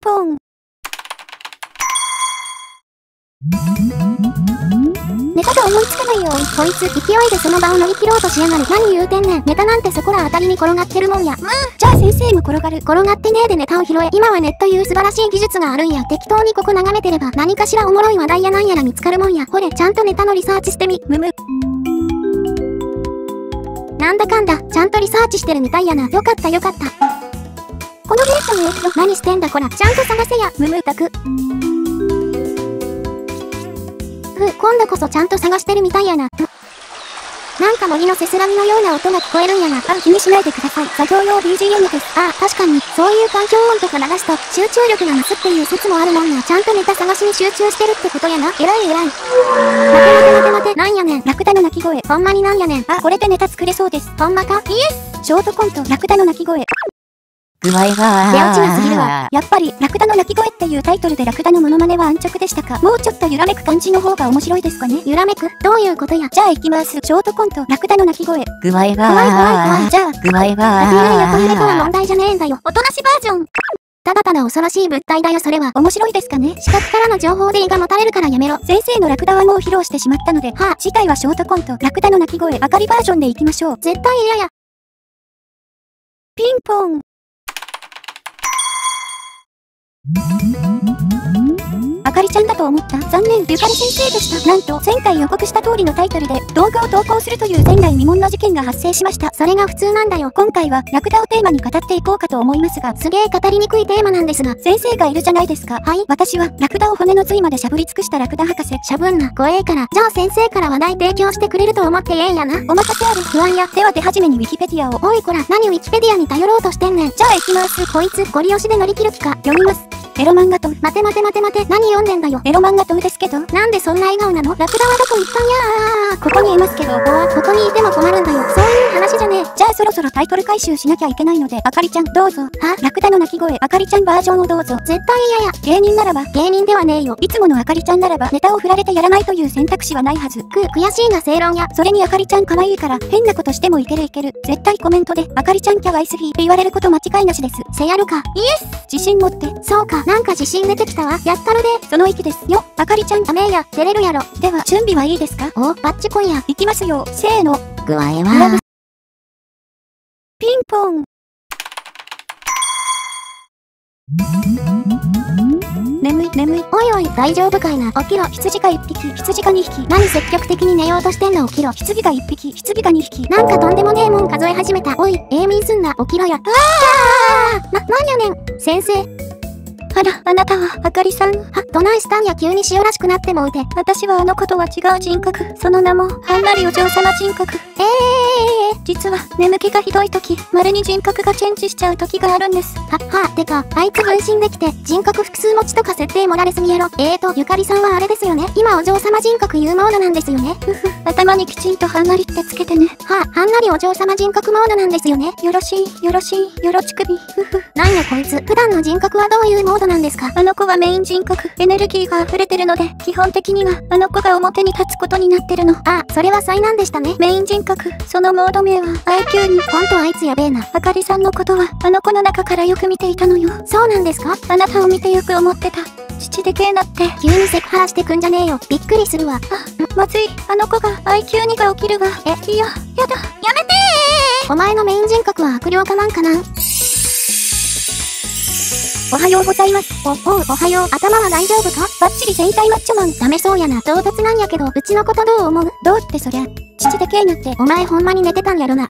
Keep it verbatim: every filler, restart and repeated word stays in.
ぽん。ネタが思いつかないよ。こいつ勢いでその場を乗り切ろうとしやがる。何言うてんねん。ネタなんてそこら当たりに転がってるもんや。まあ、じゃあ先生も転がる。転がってねえでネタを拾え。今はネットいう素晴らしい技術があるんや。適当にここ眺めてれば何かしらおもろい話題やなんやら見つかるもんや。ほれ、ちゃんとネタのリサーチしてみ。むむ。なんだかんだ、ちゃんとリサーチしてるみたいやな。よかったよかった。このゲートに行くと何してんだこら。ちゃんと探せや。むむたく。今度こそちゃんと探してるみたいやな。なんか森のせすらぎのような音が聞こえるんやな。あ、気にしないでください。作業用 ビージーエム です。ああ、確かに、そういう環境音とか流すと、集中力が増すっていう説もあるもんな。ちゃんとネタ探しに集中してるってことやな。えらいえらい。待て待て待て待て。なんやねん。ラクダの鳴き声。ほんまになんやねん。あ、これでネタ作れそうです。ほんまか？イエス！ショートコント、ラクダの鳴き声。出落ちなすぎるわ。やっぱり、ラクダの鳴き声っていうタイトルでラクダのモノマネは安直でしたか。もうちょっと揺らめく感じの方が面白いですかね。揺らめく？どういうことや。じゃあ行きます。ショートコント、ラクダの鳴き声。具合が。怖い怖い怖い。じゃあ、具合が。ラクダの横揺れとは問題じゃねえんだよ。おとなしバージョン。ただただ恐ろしい物体だよそれは。面白いですかね。視覚からの情報で胃がもたれるからやめろ。先生のラクダはもう披露してしまったので、はあ、次回はショートコント、ラクダの鳴き声、明かりバージョンで行きましょう。絶対嫌や。ピンポン。あかりちゃんだと思った。残念、ゆかり先生でした。なんと前回予告した通りのタイトルで動画を投稿するという前代未聞の事件が発生しました。それが普通なんだよ。今回はラクダをテーマに語っていこうかと思いますが、すげえ語りにくいテーマなんですが、先生がいるじゃないですか。はい、私はラクダを骨の髄までしゃぶり尽くしたラクダ博士。しゃぶんな、怖えから。じゃあ先生から話題提供してくれると思ってええんやな。お任せある。不安や。では手始めにウィキペディアを。おいこら、何ウィキペディアに頼ろうとしてんねん。じゃあ行きます。こいつゴリ押しで乗り切る気か。読みます。エロ漫画トー。待て待て待て待て、何読んでんだよ。エロ漫画トーですけど、なんでそんな笑顔なの。ラクダはどこ行ったんやー。ここにいますけど、ここはここにいても困るんだよ。そういう話じゃねえ。じゃあそろそろタイトル回収しなきゃいけないので、あかりちゃんどうぞ。は？ラクダの鳴き声、あかりちゃんバージョンをどうぞ。絶対嫌や。芸人ならば。芸人ではねえよ。いつものあかりちゃんならばネタを振られてやらないという選択肢はないはず。く、悔しいな正論や。それにあかりちゃん可愛いから変なことしてもいけるいける。絶対コメントであかりちゃんキャワイスギーって言われること間違いなしです。せやるか。イエス。自信持って。そうか、なんか自信出てきたわ。やったるで。その息ですよ。あかりちゃんダメや。照れるやろ。では準備はいいですか。お、バッチコンや。行きますよ。せーの。具合は。ピンポン。眠い眠い。おいおい、大丈夫かいな。起きろ。羊がいっぴき、羊がにひき。何積極的に寝ようとしてんの。起きろ。羊がいっぴき、羊がにひき。なんかとんでもねえもん数え始めた。おい、えーみーすんな。起きろや。うわあ、な、なんやねん。先生。あら、あなたは、あかりさん。は、どないしたんや急にしおらしくなってもうて。私はあの子とは違う人格。その名も、はんなりお嬢様人格。ええー。実は、眠気がひどい時、稀に人格がチェンジしちゃう時があるんです。は、は、てか、あいつ分身できて、人格複数持ちとか設定もられすぎやろ。えーと、ゆかりさんはあれですよね。今お嬢様人格有モードなんですよね。ふふ、頭にきちんとはんなりってつけてね。は、はんなりお嬢様人格モードなんですよね。よろしい、よろしい、よろちくび。ふふ。なんやこいつ、普段の人格はどういうモードなんですか。あの子はメイン人格。エネルギーが溢れてるので、基本的にはあの子が表に立つことになってるの。ああ、それは災難でしたね。メイン人格、そのモード名は アイキュー に。ほんとあいつやべえな。あかりさんのことはあの子の中からよく見ていたのよ。そうなんですか。あなたを見てよく思ってた。父でけえなって。急にセクハラしてくんじゃねえよ。びっくりするわ。あ、まずい。あの子が アイキューに が起きるわ。え、いや、やだ、やめてー。お前のメイン人格は悪霊かなんかなん。おはようございます。お、おう、おはよう。頭は大丈夫か。バッチリ戦隊マッチョマン。ダメそうやな。唐突なんやけど、うちのことどう思う。どうってそりゃ、父でけえなって。お前ほんまに寝てたんやろな。